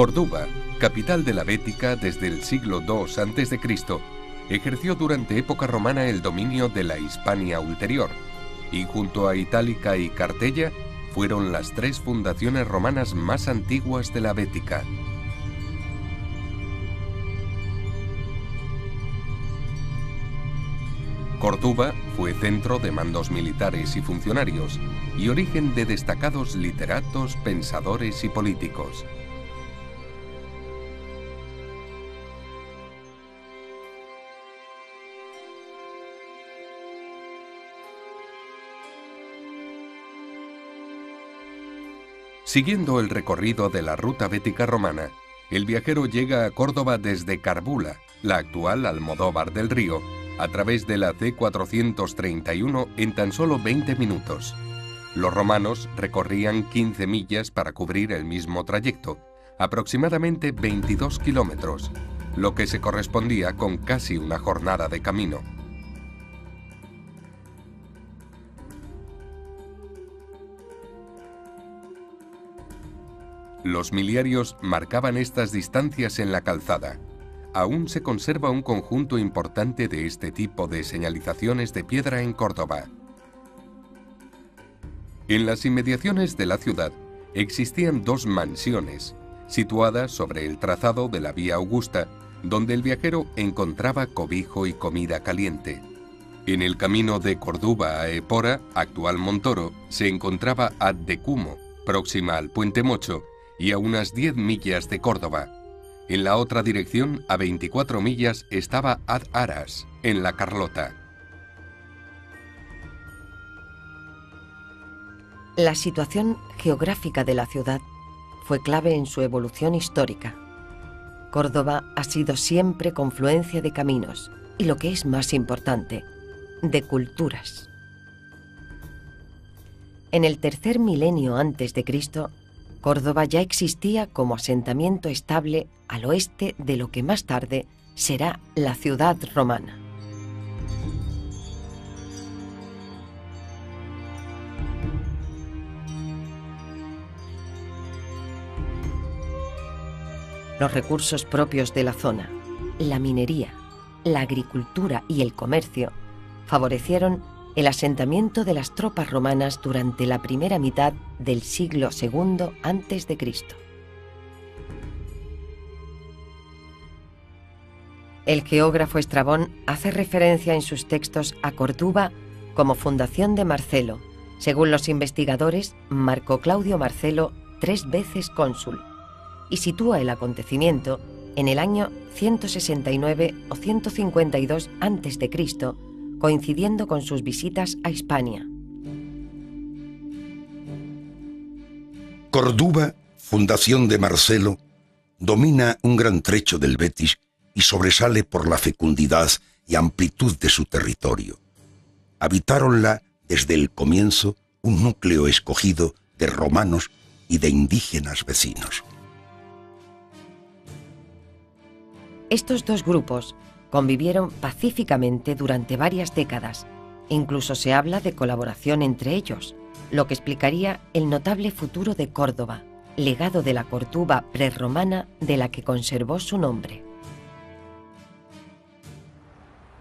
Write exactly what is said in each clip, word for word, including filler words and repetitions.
Corduba, capital de la Bética desde el siglo dos antes de Cristo, ejerció durante época romana el dominio de la Hispania Ulterior, y junto a Itálica y Cartella fueron las tres fundaciones romanas más antiguas de la Bética. Córdoba fue centro de mandos militares y funcionarios y origen de destacados literatos, pensadores y políticos. Siguiendo el recorrido de la ruta bética romana, el viajero llega a Córdoba desde Carbula, la actual Almodóvar del Río, a través de la C cuatrocientos treinta y uno en tan solo veinte minutos. Los romanos recorrían quince millas para cubrir el mismo trayecto, aproximadamente veintidós kilómetros, lo que se correspondía con casi una jornada de camino. Los miliarios marcaban estas distancias en la calzada. Aún se conserva un conjunto importante de este tipo de señalizaciones de piedra en Córdoba. En las inmediaciones de la ciudad existían dos mansiones, situadas sobre el trazado de la Vía Augusta, donde el viajero encontraba cobijo y comida caliente. En el camino de Córdoba a Epora, actual Montoro, se encontraba Ad Decumum, próxima al Puente Mocho, y a unas diez millas de Córdoba. En la otra dirección, a veinticuatro millas, estaba Ad Aras, en La Carlota. La situación geográfica de la ciudad fue clave en su evolución histórica. Córdoba ha sido siempre confluencia de caminos y, lo que es más importante, de culturas. En el tercer milenio antes de Cristo, Córdoba ya existía como asentamiento estable al oeste de lo que más tarde será la ciudad romana. Los recursos propios de la zona, la minería, la agricultura y el comercio, favorecieron el asentamiento de las tropas romanas durante la primera mitad del siglo segundo antes de Cristo. El geógrafo Estrabón hace referencia en sus textos a Córdoba como fundación de Marcelo, según los investigadores Marco Claudio Marcelo, tres veces cónsul, y sitúa el acontecimiento en el año ciento sesenta y nueve o ciento cincuenta y dos antes de Cristo, coincidiendo con sus visitas a Hispania. Córdoba, fundación de Marcelo, domina un gran trecho del Betis y sobresale por la fecundidad y amplitud de su territorio. Habitáronla desde el comienzo un núcleo escogido de romanos y de indígenas vecinos. Estos dos grupos convivieron pacíficamente durante varias décadas. Incluso se habla de colaboración entre ellos, lo que explicaría el notable futuro de Córdoba, legado de la Córdoba prerromana de la que conservó su nombre.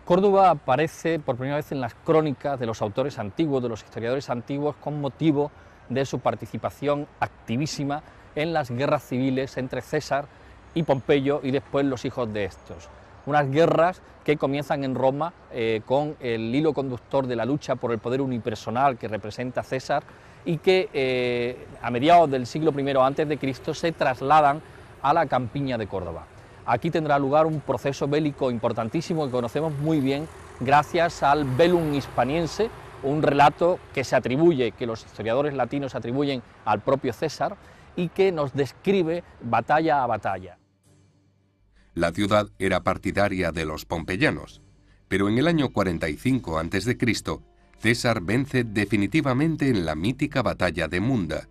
Córdoba aparece por primera vez en las crónicas de los autores antiguos, de los historiadores antiguos, con motivo de su participación activísima en las guerras civiles entre César y Pompeyo y después los hijos de estos. Unas guerras que comienzan en Roma eh, con el hilo conductor de la lucha por el poder unipersonal que representa César y que eh, a mediados del siglo primero antes de Cristo se trasladan a la campiña de Córdoba. Aquí tendrá lugar un proceso bélico importantísimo que conocemos muy bien gracias al Bellum Hispaniense, un relato que se atribuye, que los historiadores latinos atribuyen al propio César y que nos describe batalla a batalla. La ciudad era partidaria de los pompeyanos, pero en el año cuarenta y cinco antes de Cristo, César vence definitivamente en la mítica batalla de Munda.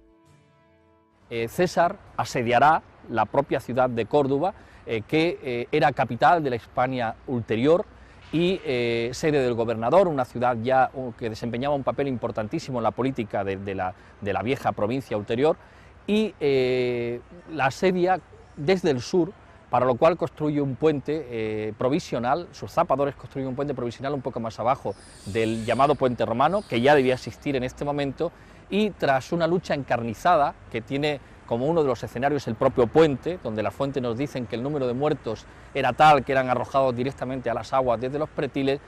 Eh, César asediará la propia ciudad de Córdoba, eh, que eh, era capital de la Hispania Ulterior y eh, sede del gobernador, una ciudad ya que desempeñaba un papel importantísimo en la política de, de, la, de la vieja provincia ulterior, y eh, la asedia desde el sur, para lo cual construye un puente eh, provisional, sus zapadores construyen un puente provisional un poco más abajo del llamado puente romano, que ya debía existir en este momento, y tras una lucha encarnizada que tiene como uno de los escenarios el propio puente, donde las fuentes nos dicen que el número de muertos era tal que eran arrojados directamente a las aguas desde los pretiles,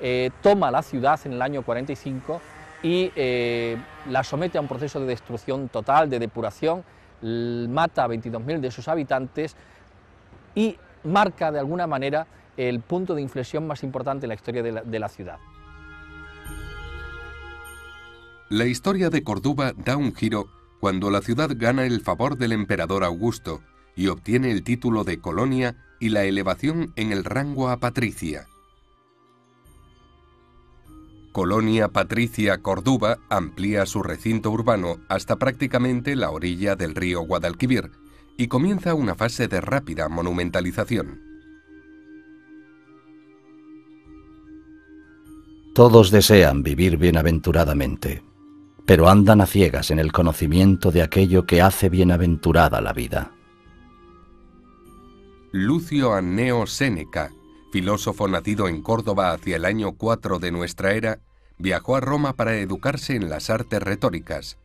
eh, toma la ciudad en el año cuarenta y cinco y eh, la somete a un proceso de destrucción total, de depuración, mata a veintidós mil de sus habitantes y marca de alguna manera el punto de inflexión más importante en la historia de la, de la ciudad. La historia de Córdoba da un giro cuando la ciudad gana el favor del emperador Augusto y obtiene el título de colonia y la elevación en el rango a patricia. Colonia Patricia Córdoba amplía su recinto urbano hasta prácticamente la orilla del río Guadalquivir y comienza una fase de rápida monumentalización. Todos desean vivir bienaventuradamente, pero andan a ciegas en el conocimiento de aquello que hace bienaventurada la vida. Lucio Anneo Séneca, filósofo nacido en Córdoba hacia el año cuatro de nuestra era, viajó a Roma para educarse en las artes retóricas,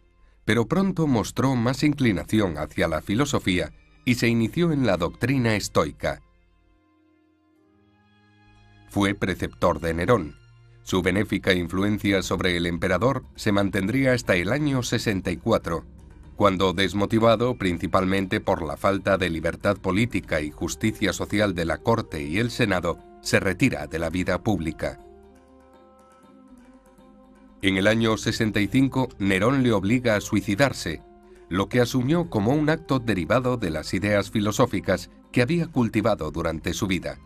pero pronto mostró más inclinación hacia la filosofía y se inició en la doctrina estoica. Fue preceptor de Nerón. Su benéfica influencia sobre el emperador se mantendría hasta el año sesenta y cuatro, cuando, desmotivado principalmente por la falta de libertad política y justicia social de la corte y el senado, se retira de la vida pública. En el año sesenta y cinco, Nerón le obliga a suicidarse, lo que asumió como un acto derivado de las ideas filosóficas que había cultivado durante su vida.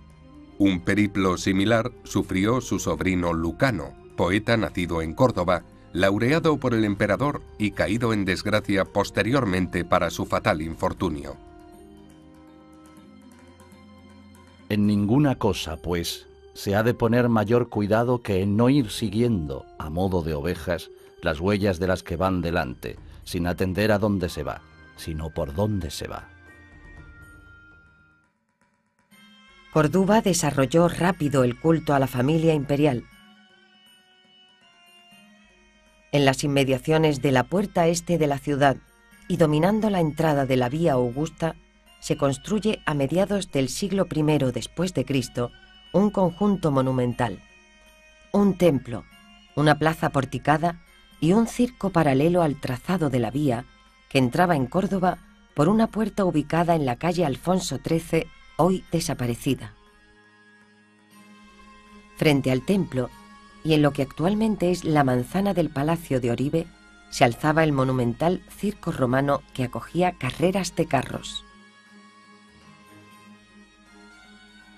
Un periplo similar sufrió su sobrino Lucano, poeta nacido en Córdoba, laureado por el emperador y caído en desgracia posteriormente para su fatal infortunio. En ninguna cosa, pues, se ha de poner mayor cuidado que en no ir siguiendo, a modo de ovejas, las huellas de las que van delante, sin atender a dónde se va, sino por dónde se va. Corduba desarrolló rápido el culto a la familia imperial. En las inmediaciones de la puerta este de la ciudad y dominando la entrada de la Vía Augusta, se construye a mediados del siglo primero después de Cristo un conjunto monumental, un templo, una plaza porticada y un circo paralelo al trazado de la vía que entraba en Córdoba por una puerta ubicada en la calle Alfonso trece, hoy desaparecida. Frente al templo, y en lo que actualmente es la manzana del Palacio de Oribe, se alzaba el monumental circo romano que acogía carreras de carros.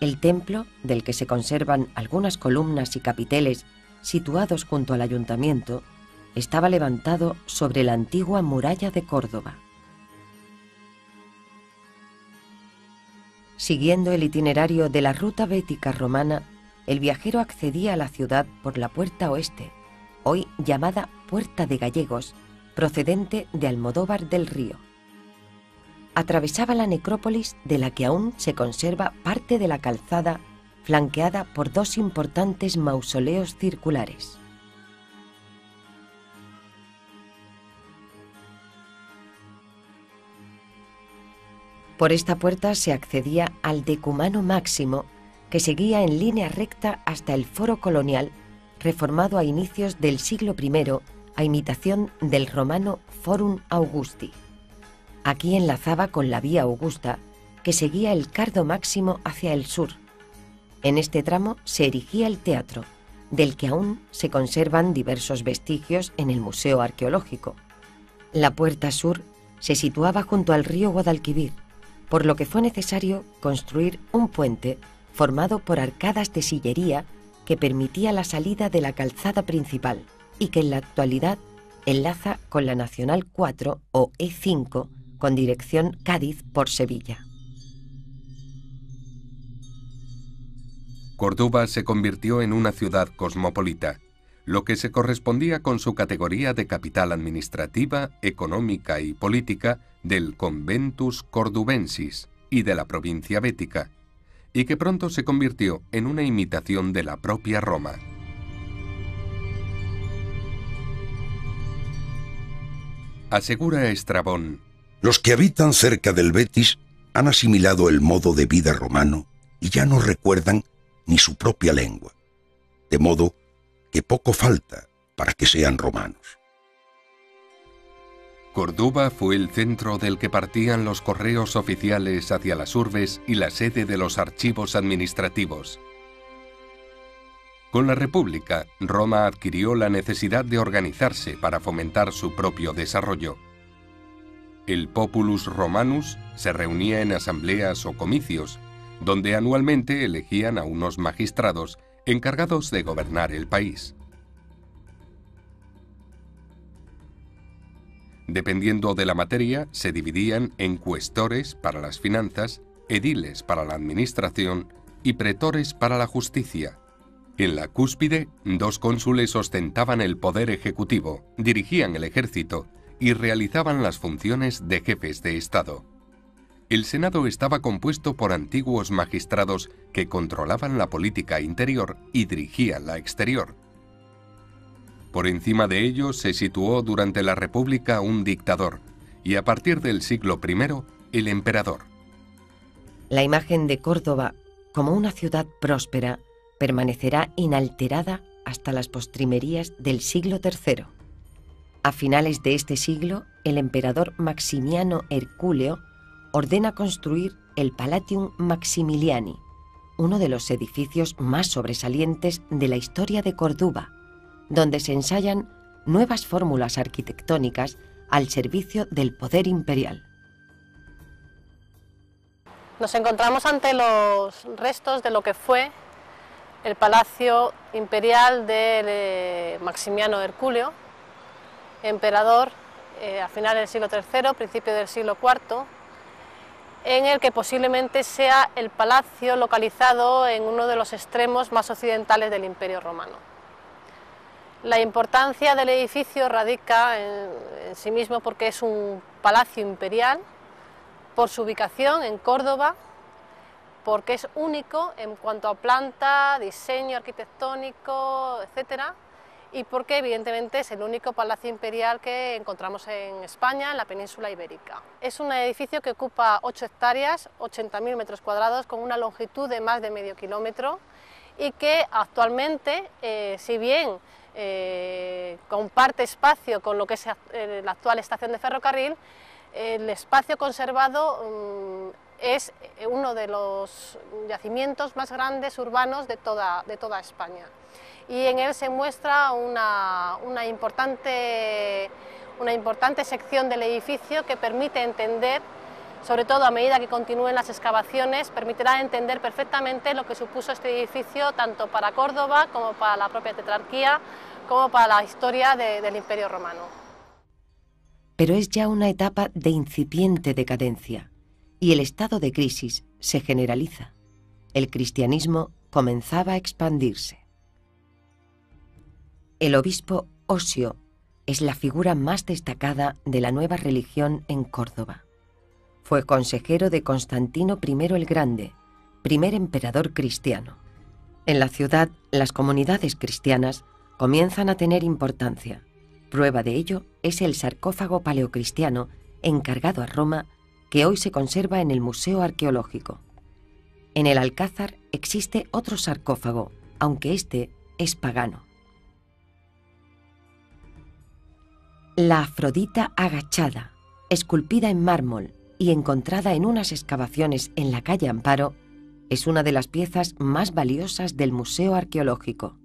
El templo, del que se conservan algunas columnas y capiteles situados junto al ayuntamiento, estaba levantado sobre la antigua muralla de Córdoba. Siguiendo el itinerario de la ruta bética romana, el viajero accedía a la ciudad por la puerta oeste, hoy llamada Puerta de Gallegos, procedente de Almodóvar del Río. Atravesaba la necrópolis, de la que aún se conserva parte de la calzada, flanqueada por dos importantes mausoleos circulares. Por esta puerta se accedía al Decumano Máximo, que seguía en línea recta hasta el foro colonial, reformado a inicios del siglo primero a imitación del romano Forum Augusti. Aquí enlazaba con la Vía Augusta, que seguía el Cardo Máximo hacia el sur. En este tramo se erigía el teatro, del que aún se conservan diversos vestigios en el Museo Arqueológico. La puerta sur se situaba junto al río Guadalquivir, por lo que fue necesario construir un puente formado por arcadas de sillería que permitía la salida de la calzada principal y que en la actualidad enlaza con la Nacional cuatro o E cinco con dirección Cádiz por Sevilla. Córdoba se convirtió en una ciudad cosmopolita, lo que se correspondía con su categoría de capital administrativa, económica y política del Conventus Cordubensis, y de la provincia bética, y que pronto se convirtió en una imitación de la propia Roma. Asegura Estrabón: los que habitan cerca del Betis han asimilado el modo de vida romano y ya no recuerdan ni su propia lengua, de modo que poco falta para que sean romanos. Córdoba fue el centro del que partían los correos oficiales hacia las urbes y la sede de los archivos administrativos. Con la República, Roma adquirió la necesidad de organizarse para fomentar su propio desarrollo. El populus romanus se reunía en asambleas o comicios, donde anualmente elegían a unos magistrados encargados de gobernar el país. Dependiendo de la materia, se dividían en cuestores para las finanzas, ediles para la administración y pretores para la justicia. En la cúspide, dos cónsules ostentaban el poder ejecutivo, dirigían el ejército y realizaban las funciones de jefes de Estado. El Senado estaba compuesto por antiguos magistrados que controlaban la política interior y dirigían la exterior. Por encima de ellos se situó durante la República un dictador y a partir del siglo primero el emperador. La imagen de Córdoba como una ciudad próspera permanecerá inalterada hasta las postrimerías del siglo tercero. A finales de este siglo, el emperador Maximiano Herculeo ordena construir el Palatium Maximiliani, uno de los edificios más sobresalientes de la historia de Córdoba, donde se ensayan nuevas fórmulas arquitectónicas al servicio del poder imperial. Nos encontramos ante los restos de lo que fue el Palacio Imperial de Maximiano Herculeo, emperador eh, a finales del siglo tercero, principio del siglo cuarto, en el que posiblemente sea el palacio localizado en uno de los extremos más occidentales del Imperio Romano. La importancia del edificio radica en, en sí mismo porque es un palacio imperial, por su ubicación en Córdoba, porque es único en cuanto a planta, diseño arquitectónico, etcétera, y porque evidentemente es el único palacio imperial que encontramos en España, en la península ibérica. Es un edificio que ocupa ocho hectáreas, ochenta mil metros cuadrados, con una longitud de más de medio kilómetro, y que actualmente, eh, si bien Eh, comparte espacio con lo que es eh, la actual estación de ferrocarril, eh, el espacio conservado mm, es uno de los yacimientos más grandes urbanos de toda, de toda España, y en él se muestra una, una, importante, una importante sección del edificio que permite entender, sobre todo a medida que continúen las excavaciones, permitirá entender perfectamente lo que supuso este edificio tanto para Córdoba como para la propia tetrarquía, como para la historia de, del Imperio Romano. Pero es ya una etapa de incipiente decadencia y el estado de crisis se generaliza. El cristianismo comenzaba a expandirse. El obispo Osio es la figura más destacada de la nueva religión en Córdoba. Fue consejero de Constantino primero el Grande, primer emperador cristiano. En la ciudad, las comunidades cristianas comienzan a tener importancia. Prueba de ello es el sarcófago paleocristiano encargado a Roma, que hoy se conserva en el Museo Arqueológico. En el Alcázar existe otro sarcófago, aunque este es pagano. La Afrodita agachada, esculpida en mármol y encontrada en unas excavaciones en la calle Amparo, es una de las piezas más valiosas del Museo Arqueológico.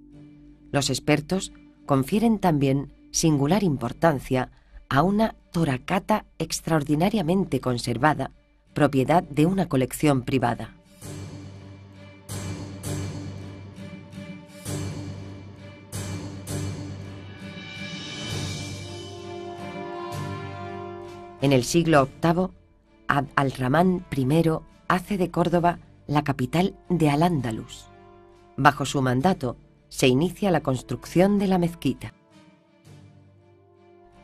Los expertos confieren también singular importancia a una toracata extraordinariamente conservada, propiedad de una colección privada. En el siglo octavo, Abd al-Rahman primero hace de Córdoba la capital de Al-Ándalus. Bajo su mandato se inicia la construcción de la mezquita.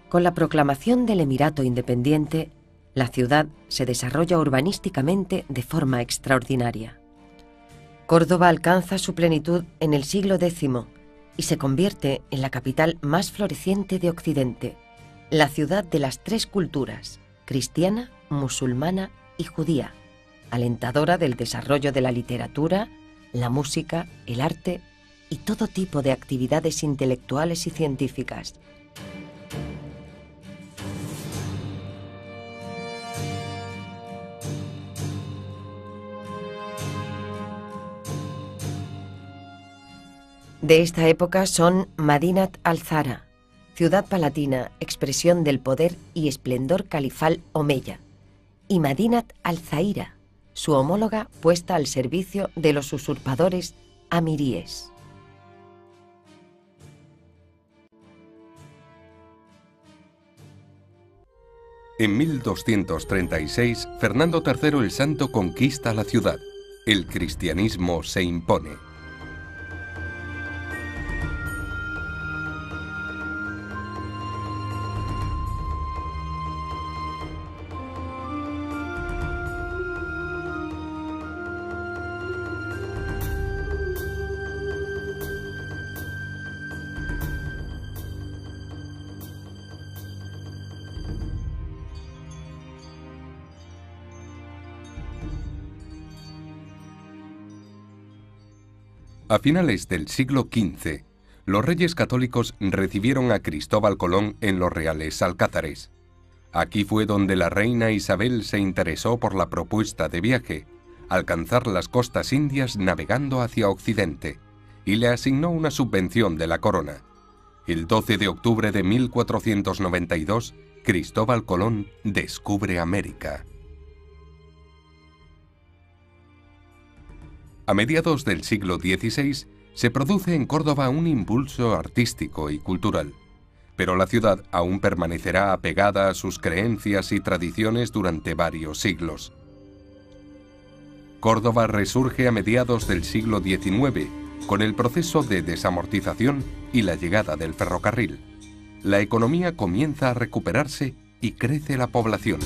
Con la proclamación del Emirato Independiente, la ciudad se desarrolla urbanísticamente de forma extraordinaria. Córdoba alcanza su plenitud en el siglo décimo y se convierte en la capital más floreciente de Occidente, la ciudad de las tres culturas, cristiana, musulmana y judía, alentadora del desarrollo de la literatura, la música, el arte y todo tipo de actividades intelectuales y científicas. De esta época son Madinat al-Zahra, ciudad palatina, expresión del poder y esplendor califal omeya, y Madinat al-Zahira, su homóloga puesta al servicio de los usurpadores amiríes. En mil doscientos treinta y seis, Fernando tercero el Santo conquista la ciudad. El cristianismo se impone. A finales del siglo quince, los reyes católicos recibieron a Cristóbal Colón en los Reales Alcázares. Aquí fue donde la reina Isabel se interesó por la propuesta de viaje, alcanzar las costas indias navegando hacia Occidente, y le asignó una subvención de la corona. El doce de octubre de mil cuatrocientos noventa y dos, Cristóbal Colón descubre América. A mediados del siglo dieciséis se produce en Córdoba un impulso artístico y cultural, pero la ciudad aún permanecerá apegada a sus creencias y tradiciones durante varios siglos. Córdoba resurge a mediados del siglo diecinueve con el proceso de desamortización y la llegada del ferrocarril. La economía comienza a recuperarse y crece la población.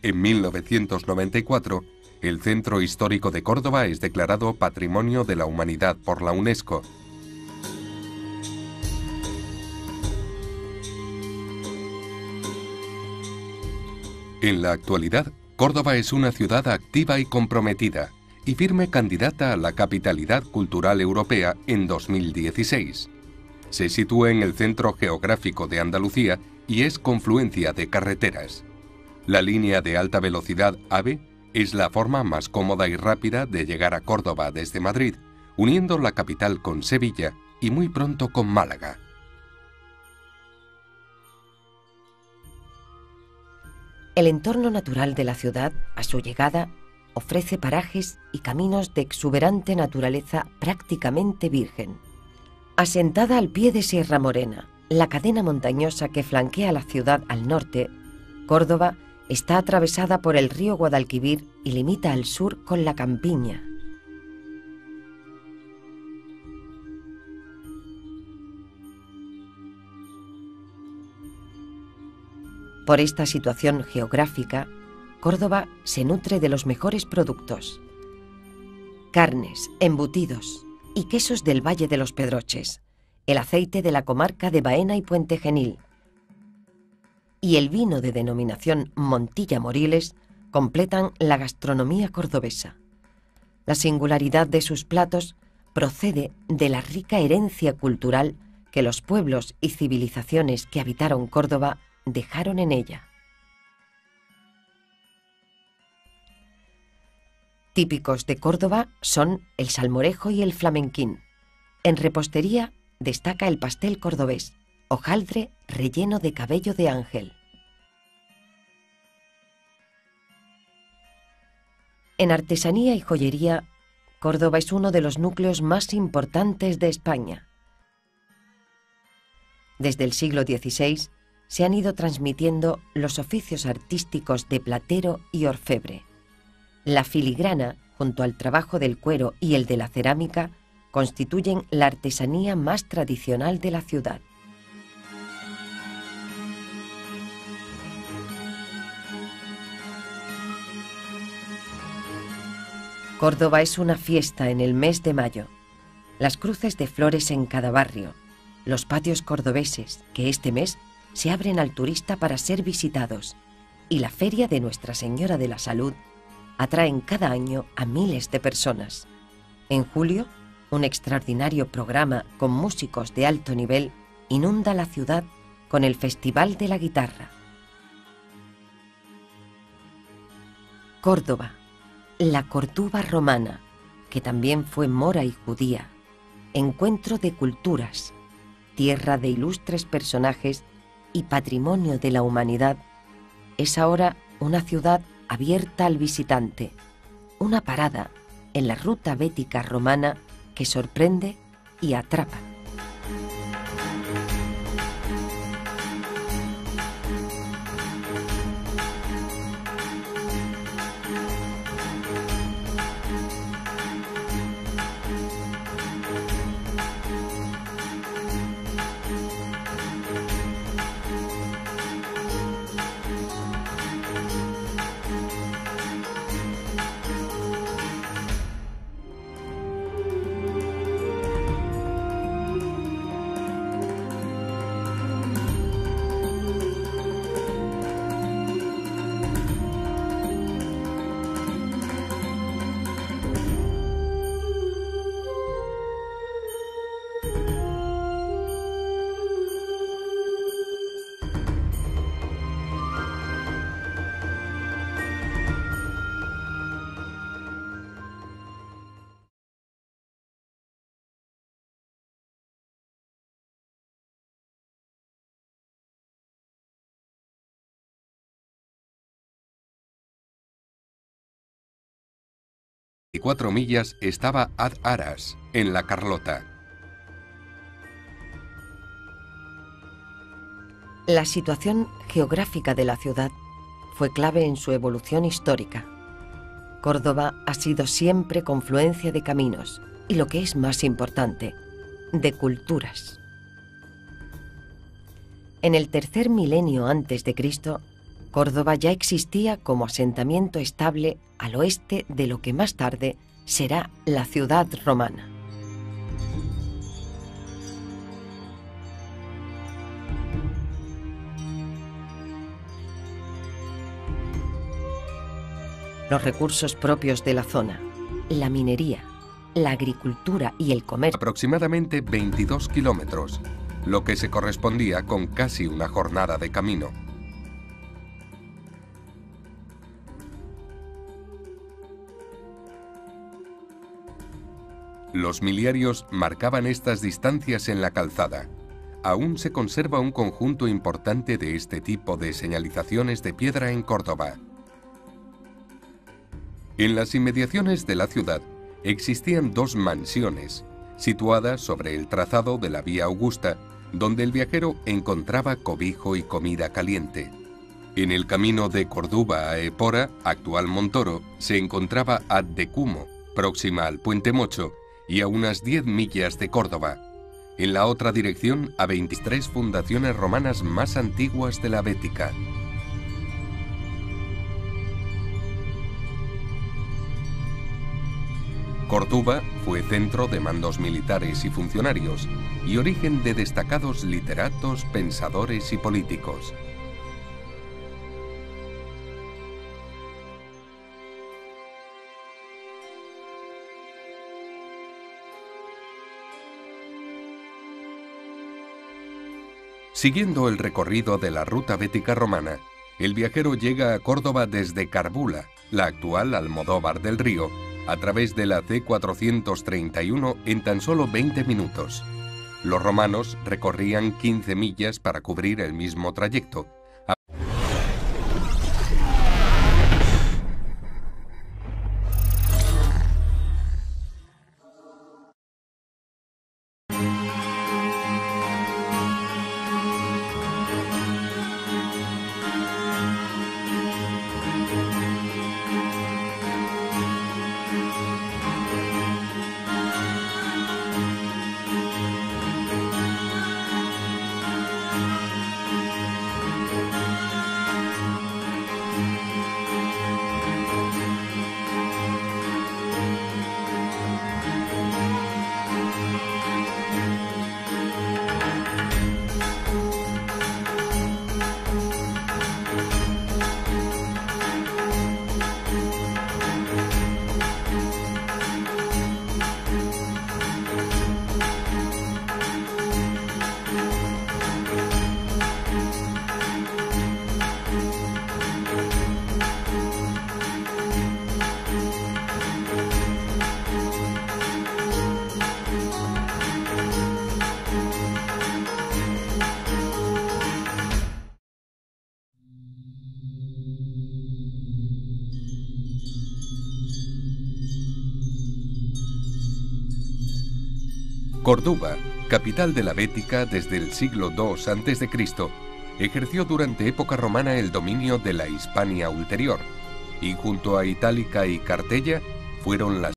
En mil novecientos noventa y cuatro, el Centro Histórico de Córdoba es declarado Patrimonio de la Humanidad por la UNESCO. En la actualidad, Córdoba es una ciudad activa y comprometida, y firme candidata a la Capitalidad Cultural Europea en dos mil dieciséis. Se sitúa en el centro geográfico de Andalucía y es confluencia de carreteras. La línea de alta velocidad AVE es la forma más cómoda y rápida de llegar a Córdoba desde Madrid, uniendo la capital con Sevilla y muy pronto con Málaga. El entorno natural de la ciudad, a su llegada, ofrece parajes y caminos de exuberante naturaleza prácticamente virgen. Asentada al pie de Sierra Morena, la cadena montañosa que flanquea la ciudad al norte, Córdoba está atravesada por el río Guadalquivir y limita al sur con la campiña. Por esta situación geográfica, Córdoba se nutre de los mejores productos: carnes, embutidos y quesos del Valle de los Pedroches, el aceite de la comarca de Baena y Puente Genil, y el vino de denominación Montilla Moriles completan la gastronomía cordobesa. La singularidad de sus platos procede de la rica herencia cultural que los pueblos y civilizaciones que habitaron Córdoba dejaron en ella. Típicos de Córdoba son el salmorejo y el flamenquín. En repostería destaca el pastel cordobés, hojaldre relleno de cabello de ángel. En artesanía y joyería, Córdoba es uno de los núcleos más importantes de España. Desde el siglo dieciséis se han ido transmitiendo los oficios artísticos de platero y orfebre. La filigrana, junto al trabajo del cuero y el de la cerámica, constituyen la artesanía más tradicional de la ciudad. Córdoba es una fiesta en el mes de mayo. Las cruces de flores en cada barrio, los patios cordobeses, que este mes se abren al turista para ser visitados, y la Feria de Nuestra Señora de la Salud atraen cada año a miles de personas. En julio, un extraordinario programa con músicos de alto nivel inunda la ciudad con el Festival de la Guitarra. Córdoba, la Corduba romana, que también fue mora y judía, encuentro de culturas, tierra de ilustres personajes y patrimonio de la humanidad, es ahora una ciudad abierta al visitante, una parada en la ruta bética romana que sorprende y atrapa. A cuatro millas estaba Ad Aras, en La Carlota. La situación geográfica de la ciudad fue clave en su evolución histórica. Córdoba ha sido siempre confluencia de caminos y, lo que es más importante, de culturas. En el tercer milenio antes de Cristo, Córdoba ya existía como asentamiento estable al oeste de lo que más tarde será la ciudad romana. Los recursos propios de la zona, la minería, la agricultura y el comercio. Aproximadamente veintidós kilómetros, lo que se correspondía con casi una jornada de camino. Los miliarios marcaban estas distancias en la calzada. Aún se conserva un conjunto importante de este tipo de señalizaciones de piedra en Córdoba. En las inmediaciones de la ciudad existían dos mansiones, situadas sobre el trazado de la Vía Augusta, donde el viajero encontraba cobijo y comida caliente. En el camino de Corduba a Epora, actual Montoro, se encontraba Ad Decumum, próxima al Puente Mocho, y a unas diez millas de Córdoba. En la otra dirección, a veintitrés fundaciones romanas más antiguas de la Bética. Córdoba fue centro de mandos militares y funcionarios, y origen de destacados literatos, pensadores y políticos. Siguiendo el recorrido de la ruta bética romana, el viajero llega a Córdoba desde Carbula, la actual Almodóvar del Río, a través de la C cuatrocientos treinta y uno en tan solo veinte minutos. Los romanos recorrían quince millas para cubrir el mismo trayecto. Corduba, capital de la Bética desde el siglo dos antes de Cristo, ejerció durante época romana el dominio de la Hispania Ulterior, y junto a Itálica y Cartella fueron las